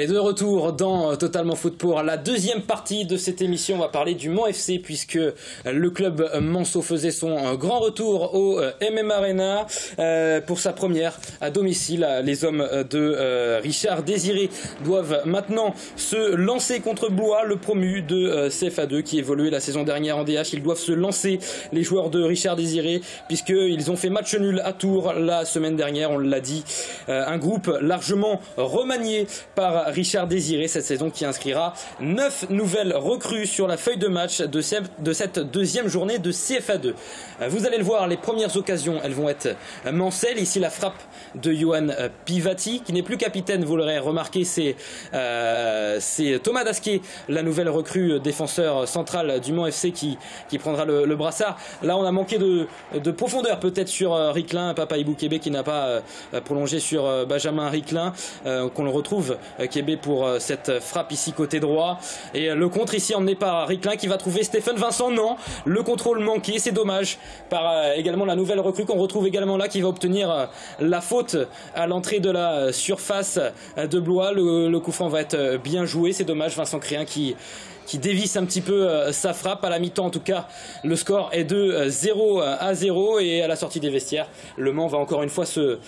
Allez, de retour dans Totalement Foot pour la deuxième partie de cette émission. On va parler du Mans FC puisque le club manceau faisait son grand retour au MMArena pour sa première à domicile. Les hommes de Richard Désiré doivent maintenant se lancer contre Blois, le promu de CFA2 qui évoluait la saison dernière en DH. Ils doivent se lancer, les joueurs de Richard Désiré, puisqu'ils ont fait match nul à Tours la semaine dernière, on l'a dit. Un groupe largement remanié par Richard Désiré cette saison, qui inscrira 9 nouvelles recrues sur la feuille de match de cette deuxième journée de CFA2. Vous allez le voir, les premières occasions, elles vont être mancelles. Ici la frappe de Johan Pivati, qui n'est plus capitaine, vous l'aurez remarqué, c'est Thomas Dasquet, la nouvelle recrue défenseur central du Mans FC qui prendra le brassard. Là on a manqué de profondeur peut-être sur Riclin, Papa Ibou Kébé qui n'a pas prolongé sur Benjamin Riclin, qu'on le retrouve Kébé pour cette frappe ici côté droit, et le contre ici emmené par Riclin qui va trouver Stéphane Vincent. Non, le contrôle manqué, c'est dommage, par également la nouvelle recrue qu'on retrouve également là, qui va obtenir la faute à l'entrée de la surface de Blois. Le coup franc va être bien joué, c'est dommage. Vincent Créen qui dévisse un petit peu sa frappe. À la mi-temps en tout cas, le score est de 0-0, et à la sortie des vestiaires, le Mans va encore une fois se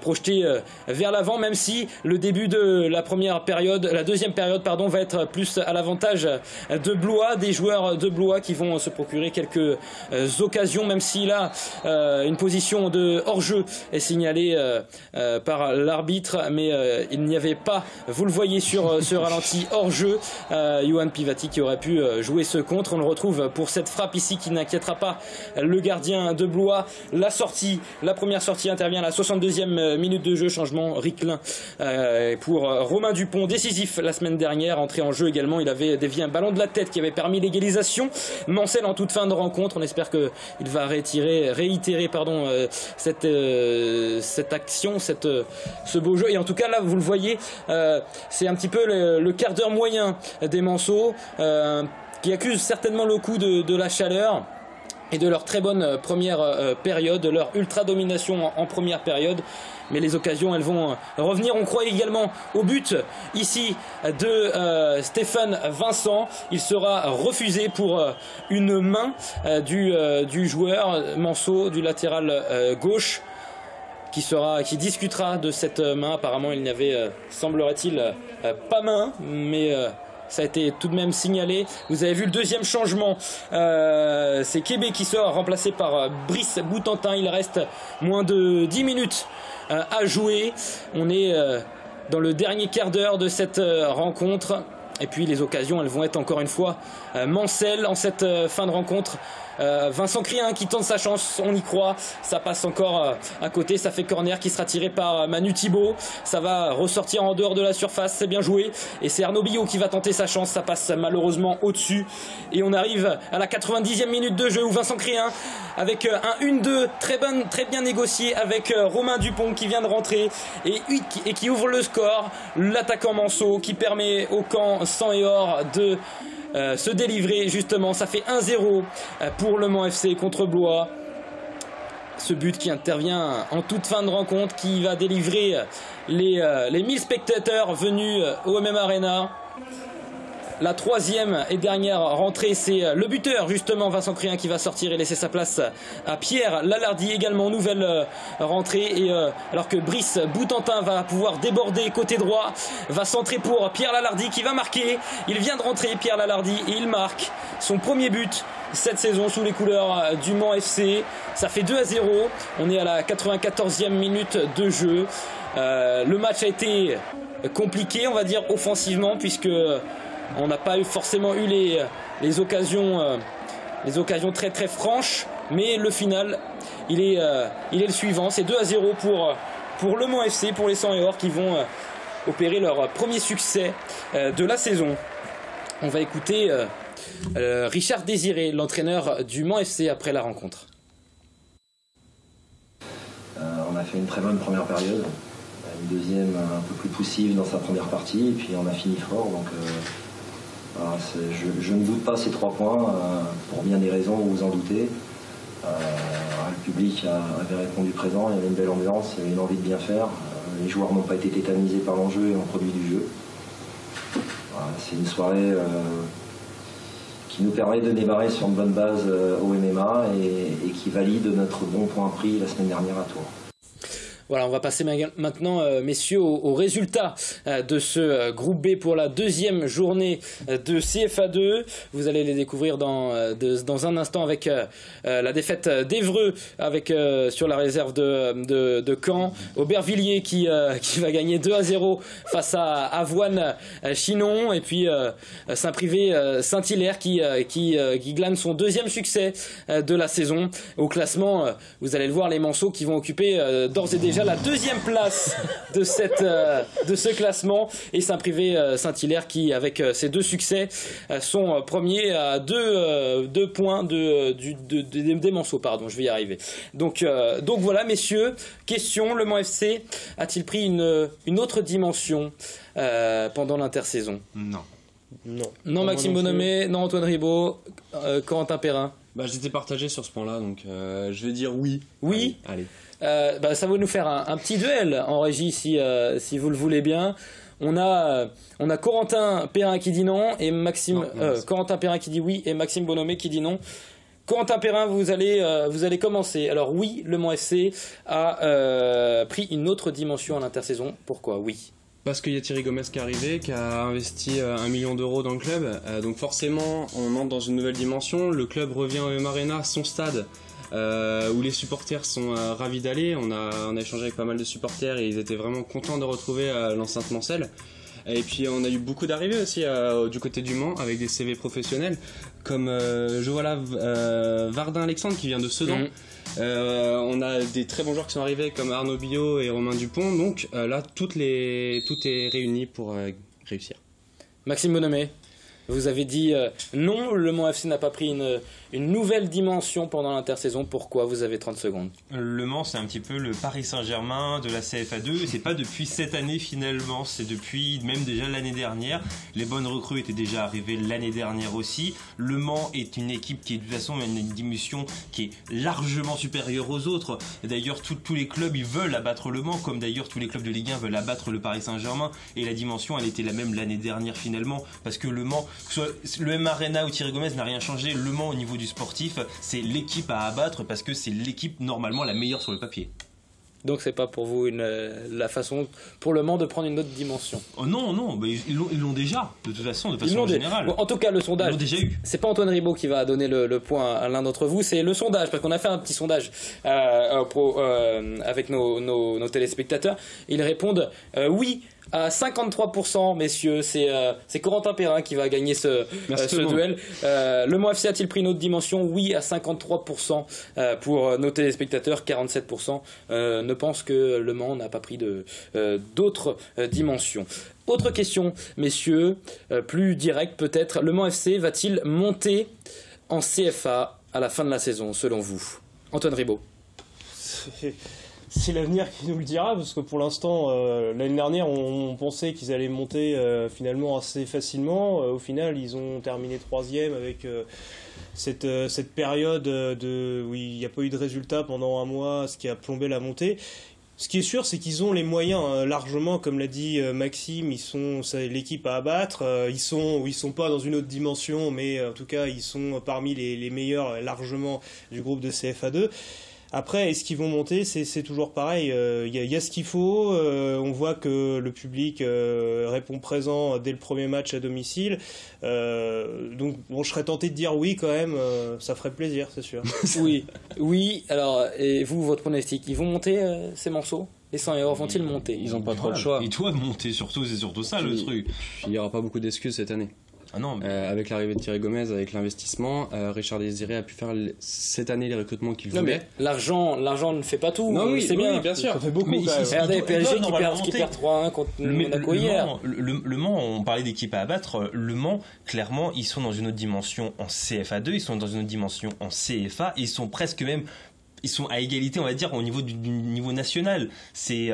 projeter vers l'avant, même si le début de la deuxième période va être plus à l'avantage de Blois, des joueurs de Blois qui vont se procurer quelques occasions, même si là une position de hors-jeu est signalée par l'arbitre, mais il n'y avait pas, vous le voyez sur ce ralenti, hors-jeu, Johan Pivati qui aurait pu jouer ce contre. On le retrouve pour cette frappe ici qui n'inquiétera pas le gardien de Blois. La première sortie intervient à la 62e minute de jeu. Changement, Riclin pour Romain Dupont, décisif la semaine dernière, entré en jeu également. Il avait dévié un ballon de la tête qui avait permis l'égalisation. Mancel en toute fin de rencontre. On espère qu'il va réitérer cette action, ce beau jeu. Et en tout cas là vous le voyez, c'est un petit peu le quart d'heure moyen des Manceaux, qui accuse certainement le coup de la chaleur et de leur très bonne première période, leur ultra domination en première période. Mais les occasions, elles vont revenir. On croit également au but ici de Stéphane Vincent. Il sera refusé pour une main du joueur Manceau, du latéral gauche, qui discutera de cette main. Apparemment, il n'y avait, semblerait-il, pas main, mais ça a été tout de même signalé. Vous avez vu le deuxième changement. C'est Kébé qui sort, remplacé par Brice Boutentin. Il reste moins de 10 minutes à jouer. On est dans le dernier quart d'heure de cette rencontre. Et puis les occasions, elles vont être encore une fois mancelles en cette fin de rencontre. Vincent Créen qui tente sa chance, on y croit, ça passe encore à côté, ça fait corner qui sera tiré par Manu Thibault, ça va ressortir en dehors de la surface, c'est bien joué, et c'est Arnaud Billot qui va tenter sa chance, ça passe malheureusement au-dessus, et on arrive à la 90e minute de jeu où Vincent Créen, avec un 1-2 très bien négocié avec Romain Dupont qui vient de rentrer et qui ouvre le score, l'attaquant manceau qui permet au Caen sans et hors de se délivrer justement. Ça fait 1-0 pour le Mans FC contre Blois. Ce but qui intervient en toute fin de rencontre, qui va délivrer les 1000 spectateurs venus au MMArena. La troisième et dernière rentrée, c'est le buteur justement Vincent Créen qui va sortir et laisser sa place à Pierre Lalardi, également nouvelle rentrée, et alors que Brice Boutentin va pouvoir déborder côté droit, va centrer pour Pierre Lalardi qui va marquer. Il vient de rentrer Pierre Lalardi et il marque son premier but cette saison sous les couleurs du Mans FC. Ça fait 2-0, on est à la 94e minute de jeu. Le match a été compliqué, on va dire offensivement, puisque on n'a pas forcément eu les occasions très franches, mais le final, il est le suivant. C'est 2-0 pour le Mans FC, pour les 100 et or qui vont opérer leur premier succès de la saison. On va écouter Richard Désiré, l'entraîneur du Mans FC, après la rencontre. On a fait une très bonne première période, une deuxième un peu plus poussive dans sa première partie, et puis on a fini fort, donc voilà, je ne doute pas ces 3 points, pour bien des raisons, vous vous en doutez. Le public avait répondu présent, il y avait une belle ambiance, il y avait une envie de bien faire. Les joueurs n'ont pas été tétanisés par l'enjeu et ont produit du jeu. C'est une soirée qui nous permet de démarrer sur une bonne base au MMA et qui valide notre bon point pris la semaine dernière à Tours. Voilà, on va passer maintenant, messieurs, aux résultats de ce groupe B pour la deuxième journée de CFA2. Vous allez les découvrir dans un instant avec la défaite d'Evreux sur la réserve de Caen. Aubervilliers qui va gagner 2-0 face à Avoine Chinon. Et puis Saint-Privé-Saint-Hilaire qui glane son deuxième succès de la saison. Au classement, vous allez le voir, les Manceaux qui vont occuper d'ores et déjà la deuxième place de ce classement, et Saint-Privé-Saint-Hilaire qui, avec ses deux succès, sont premiers à deux points des Manceaux. Pardon, je vais y arriver. Donc voilà, messieurs, question, le Mans FC a-t-il pris une autre dimension pendant l'intersaison? Non. Non. Non, Maxime Bonhommé, non, Antoine Ribaud, Corentin Perrin. Bah, j'étais partagé sur ce point-là, donc je vais dire oui. Oui. Allez. Bah, ça va nous faire un petit duel en régie si vous le voulez bien. On a Corentin Perrin qui dit non et Maxime Corentin Perrin qui dit oui et Maxime Bonhommé qui dit non. Corentin Perrin, vous allez commencer. Alors oui, le Mans FC a pris une autre dimension à l'intersaison. Pourquoi? Oui. Parce qu'il y a Thierry Gomez qui est arrivé, qui a investi 1 million d'euros dans le club. Donc forcément, on entre dans une nouvelle dimension. Le club revient au MMArena, son stade, où les supporters sont ravis d'aller. On a échangé avec pas mal de supporters et ils étaient vraiment contents de retrouver l'enceinte mancelle. Et puis on a eu beaucoup d'arrivées aussi du côté du Mans avec des CV professionnels comme Vardin-Alexandre qui vient de Sedan. Mmh. On a des très bons joueurs qui sont arrivés comme Arnaud Billot et Romain Dupont. Donc là, tout est réuni pour réussir. Maxime Bonhommé, vous avez dit non, le Mans FC n'a pas pris une nouvelle dimension pendant l'intersaison. Pourquoi? Vous avez 30 secondes. Le Mans, c'est un petit peu le Paris Saint-Germain de la CFA2. C'est pas depuis cette année finalement, c'est depuis même déjà l'année dernière. Les bonnes recrues étaient déjà arrivées l'année dernière aussi. Le Mans est une équipe qui est de toute façon une diminution qui est largement supérieure aux autres. D'ailleurs, tous les clubs ils veulent abattre le Mans, comme d'ailleurs tous les clubs de Ligue 1 veulent abattre le Paris Saint-Germain. Et la dimension, elle était la même l'année dernière finalement, parce que le Mans, que ce soit le MMArena ou Thierry Gomez n'a rien changé. Le Mans au niveau du sportif, c'est l'équipe à abattre parce que c'est l'équipe normalement la meilleure sur le papier. Donc c'est pas pour vous la façon pour le Mans de prendre une autre dimension? Oh non, non, mais ils l'ont déjà, de toute façon, générale. Bon, en tout cas, le sondage, c'est pas Antoine Ribaud qui va donner le point à l'un d'entre vous, c'est le sondage, parce qu'on a fait un petit sondage avec nos téléspectateurs. Ils répondent oui à 53%, messieurs, c'est Corentin Perrin qui va gagner ce duel. Le Mans FC a-t-il pris une autre dimension? Oui à 53% pour nos téléspectateurs, 47% ne pensent que le Mans n'a pas pris d'autres dimensions. Autre question, messieurs, plus directe peut-être. Le Mans FC va-t-il monter en CFA à la fin de la saison, selon vous? Antoine Ribaud. C'est l'avenir qui nous le dira, parce que pour l'instant, l'année dernière, on pensait qu'ils allaient monter finalement assez facilement. Au final, ils ont terminé 3e avec cette période où il n'y a pas eu de résultats pendant un mois, ce qui a plombé la montée. Ce qui est sûr, c'est qu'ils ont les moyens largement, comme l'a dit Maxime, c'est l'équipe à abattre. Ils sont pas dans une autre dimension, mais en tout cas, ils sont parmi les meilleurs largement du groupe de CFA2. Après, est-ce qu'ils vont monter? C'est toujours pareil. Il y a ce qu'il faut. On voit que le public répond présent dès le premier match à domicile. Donc, bon, je serais tenté de dire oui quand même. Ça ferait plaisir, c'est sûr. Oui, oui. Alors, et vous, votre pronostic, ils vont monter ces morceaux? Les 100 € vont-ils monter? Ils n'ont pas trop le choix. Ils doivent monter surtout, c'est surtout ça le truc. Il n'y aura pas beaucoup d'excuses cette année. Ah non, mais... avec l'arrivée de Thierry Gomez, avec l'investissement, Richard Désiré a pu faire cette année les recrutements qu'il voulait. L'argent ne fait pas tout. Non, oui, c'est bien sûr. Ça fait beaucoup. Mais PSG qui perd 3-1 contre Monaco hier. Le Mans, on parlait d'équipe à abattre. Le Mans, clairement, ils sont dans une autre dimension en CFA2, ils sont dans une autre dimension en CFA, ils sont presque même ils sont à égalité, on va dire, au niveau du niveau national. C'est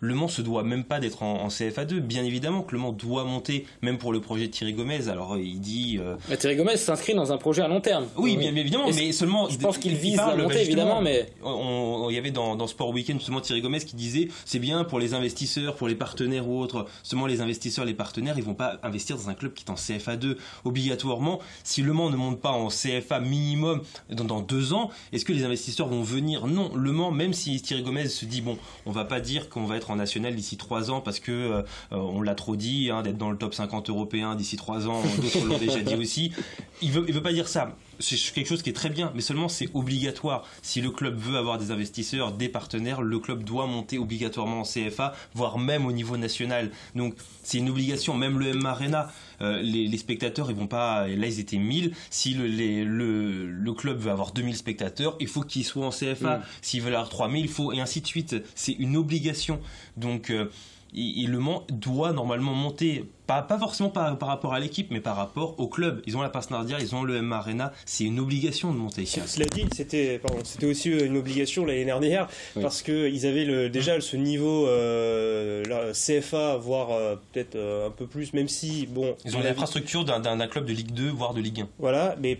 Le Mans se doit même pas d'être en CFA2. Bien évidemment que Le Mans doit monter, même pour le projet de Thierry Gomez. Alors il dit Thierry Gomez s'inscrit dans un projet à long terme. Oui, bien évidemment, mais seulement je pense qu'il vise à monter, évidemment. Mais il y avait dans Sport Week-end justement Thierry Gomez qui disait c'est bien pour les investisseurs, pour les partenaires ou autres. Seulement les investisseurs, les partenaires, ils vont pas investir dans un club qui est en CFA2 obligatoirement. Si Le Mans ne monte pas en CFA minimum dans 2 ans, est-ce que les investisseurs vont venir? Non, Le Mans, même si Thierry Gomez se dit bon, on va pas dire qu'on va être en national d'ici 3 ans parce que on l'a trop dit, hein, d'être dans le top 50 européen d'ici 3 ans, d'autres l'ont déjà dit aussi. Il veut pas dire ça. C'est quelque chose qui est très bien, mais seulement c'est obligatoire. Si le club veut avoir des investisseurs, des partenaires, le club doit monter obligatoirement en CFA, voire même au niveau national. Donc c'est une obligation, même le MMArena. Les spectateurs, ils vont pas... Là, ils étaient 1000. Si le club veut avoir 2000 spectateurs, il faut qu'ils soient en CFA. Mmh. S'ils veulent avoir 3000, il faut... Et ainsi de suite. C'est une obligation. Donc... Et Le Mans doit normalement monter, pas forcément par rapport à l'équipe, mais par rapport au club. Ils ont la Pincenardière, ils ont le MMArena, c'est une obligation de monter. Cela dit, c'était aussi une obligation l'année dernière, oui, parce qu'ils avaient déjà ce niveau CFA, voire peut-être un peu plus, même si... bon, ils ont l'infrastructure d'un club de Ligue 2, voire de Ligue 1. Voilà, mais...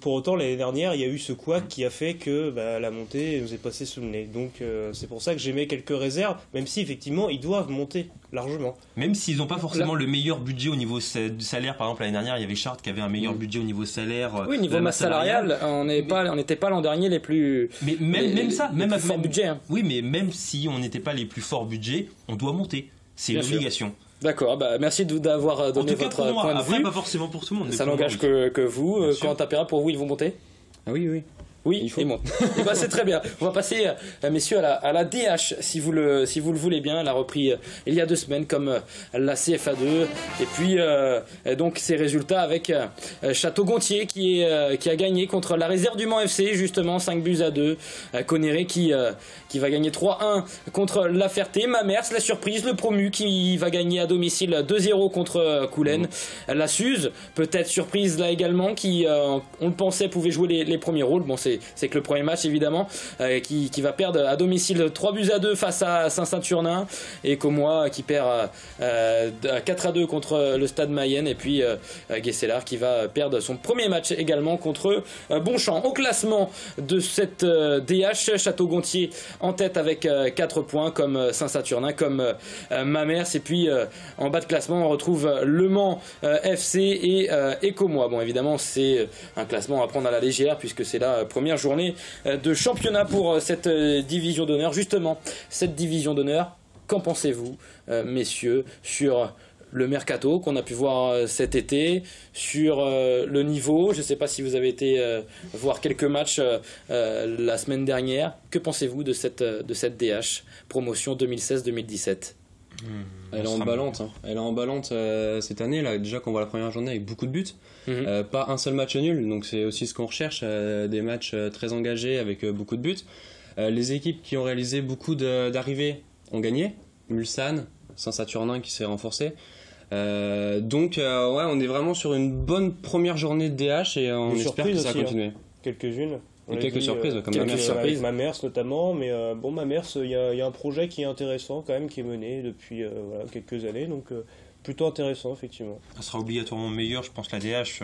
Pour autant, l'année dernière, il y a eu ce couac qui a fait que la montée nous est passée sous le nez. Donc c'est pour ça que j'émets quelques réserves, même si effectivement ils doivent monter largement. Même s'ils n'ont pas forcément le meilleur budget au niveau salaire. Par exemple, l'année dernière, il y avait Chartres qui avait un meilleur budget au niveau salaire. Oui, au niveau masse salariale, on n'était pas l'an dernier les plus... Mais même forts budget. Hein. Oui, mais même si on n'était pas les plus forts budgets, on doit monter. C'est une obligation. D'accord, merci d'avoir donné votre point de vue. Après, pas forcément pour tout le monde. Ça n'engage que vous. Corentin Perrin, pour vous, ils vont monter? Oui, ils montent. C'est très bien. On va passer, messieurs, à la DH, si vous le voulez bien. Elle a repris il y a 2 semaines, comme la CFA2. Et puis, donc, ces résultats avec Château-Gontier qui a gagné contre la réserve du Mans FC, justement, 5 buts à 2. Conéré qui va gagner 3-1 contre La Ferté. Mamers, la surprise, le promu qui va gagner à domicile 2-0 contre Coulennes. La Suze, peut-être surprise là également, qui, on le pensait, pouvait jouer les premiers rôles. Bon, c'est que le premier match, évidemment, qui va perdre à domicile 3 buts à 2 face à Saint-Saturnin. Et Écommoy qui perd 4-2 contre le Stade Mayenne. Et puis Guesselard qui va perdre son premier match également contre Bonchamp. Au classement de cette DH, Château-Gontier en tête avec 4 points, comme Saint-Saturnin, comme Mamers. Et puis en bas de classement, on retrouve Le Mans FC et Écommoy. Bon, évidemment, c'est un classement à prendre à la légère, puisque c'est là première journée de championnat pour cette division d'honneur. Justement, cette division d'honneur, qu'en pensez-vous, messieurs, sur le mercato qu'on a pu voir cet été, sur le niveau? Je ne sais pas si vous avez été voir quelques matchs la semaine dernière. Que pensez-vous de cette DH promotion 2016-2017? Elle est emballante, hein. Elle est emballante cette année là. Déjà qu'on voit la première journée avec beaucoup de buts, pas un seul match nul, donc c'est aussi ce qu'on recherche, des matchs très engagés avec beaucoup de buts. Les équipes qui ont réalisé beaucoup d'arrivées ont gagné, Mulsanne, Saint-Saturnin qui s'est renforcé. Ouais, on est vraiment sur une bonne première journée de DH et on espère que ça va continuer. Quelques-unes. Quelques surprises, comme Mamers notamment, mais bon, Mamers, il y a un projet qui est intéressant quand même, qui est mené depuis quelques années, donc plutôt intéressant effectivement. Elle sera obligatoirement meilleure, je pense, la DH,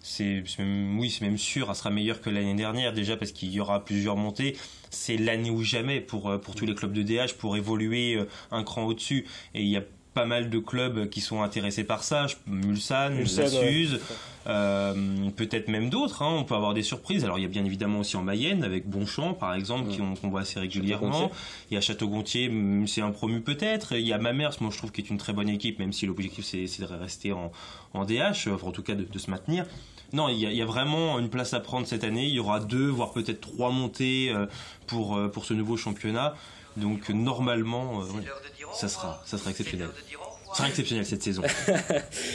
c'est même sûr, elle sera meilleure que l'année dernière déjà parce qu'il y aura plusieurs montées. C'est l'année ou jamais pour tous les clubs de DH pour évoluer un cran au-dessus, et il y a pas mal de clubs qui sont intéressés par ça, Mulsanne, La Suze, peut-être même d'autres, hein. On peut avoir des surprises. Alors il y a bien évidemment aussi en Mayenne avec Bonchamp par exemple, qu'on voit assez régulièrement. Il y a Château-Gontier, c'est un promu peut-être. Il y a Mamers, moi je trouve qu'il est une très bonne équipe, même si l'objectif c'est de rester en DH, enfin, en tout cas de se maintenir. Non, il y a vraiment une place à prendre cette année. Il y aura 2, voire peut-être 3 montées pour ce nouveau championnat. Donc normalement, ça sera exceptionnel. C'est exceptionnel cette saison.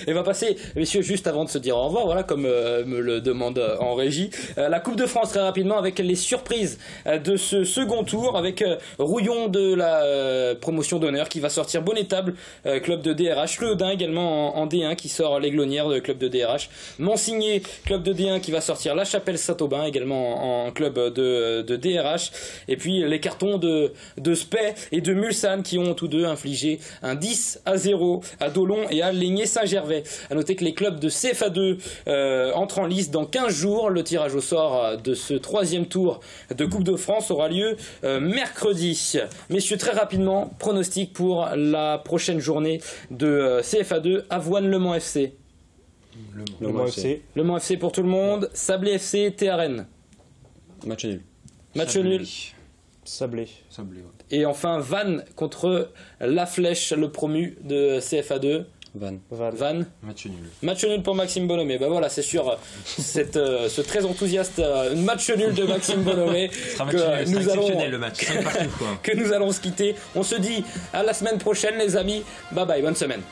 Et va passer, messieurs, juste avant de se dire au revoir, voilà, comme me le demande en régie, la Coupe de France très rapidement avec les surprises de ce second tour, avec Rouillon de la promotion d'honneur qui va sortir Bonnétable, club de DRH, Le Haudin également en D1 qui sort Les Glonnières, club de DRH, Mansigné, club de D1 qui va sortir La Chapelle Saint-Aubin également en club de DRH, et puis les cartons de Spey et de Mulsanne qui ont tous deux infligé un 10-0 à Dolon et à Laigné-Saint-Gervais. A noter que les clubs de CFA2 entrent en lice dans 15 jours. Le tirage au sort de ce troisième tour de Coupe de France aura lieu mercredi. Messieurs, très rapidement, pronostic pour la prochaine journée de CFA2, Avoine-Le Mans FC. Le Mans FC pour tout le monde. Sablé FC, TRN. Match nul. Match nul. Sablé. Sablé, ouais. Et enfin, Van contre La Flèche, le promu de CFA2. Van. Match nul. Match nul pour Maxime Bonhommé. Ben voilà, c'est sûr, ce très enthousiaste match nul de Maxime Bonhommé que nous allons se quitter. On se dit à la semaine prochaine, les amis. Bye bye, bonne semaine.